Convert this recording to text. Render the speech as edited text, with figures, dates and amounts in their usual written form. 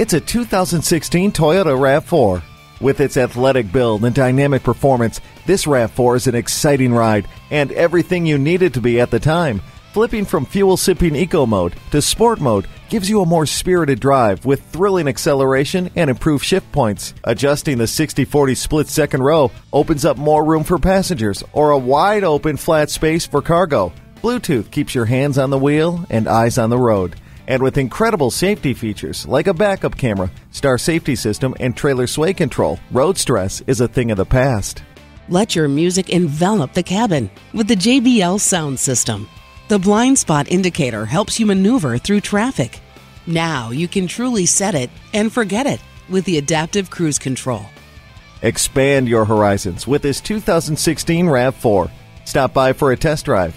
It's a 2016 Toyota RAV4. With its athletic build and dynamic performance, this RAV4 is an exciting ride and everything you needed to be at the time. Flipping from fuel-sipping eco mode to sport mode gives you a more spirited drive with thrilling acceleration and improved shift points. Adjusting the 60-40 split second row opens up more room for passengers or a wide-open flat space for cargo. Bluetooth keeps your hands on the wheel and eyes on the road. And with incredible safety features like a backup camera, Star Safety System, and trailer sway control, road stress is a thing of the past. Let your music envelop the cabin with the JBL sound system. The blind spot indicator helps you maneuver through traffic. Now you can truly set it and forget it with the adaptive cruise control. Expand your horizons with this 2016 RAV4. Stop by for a test drive.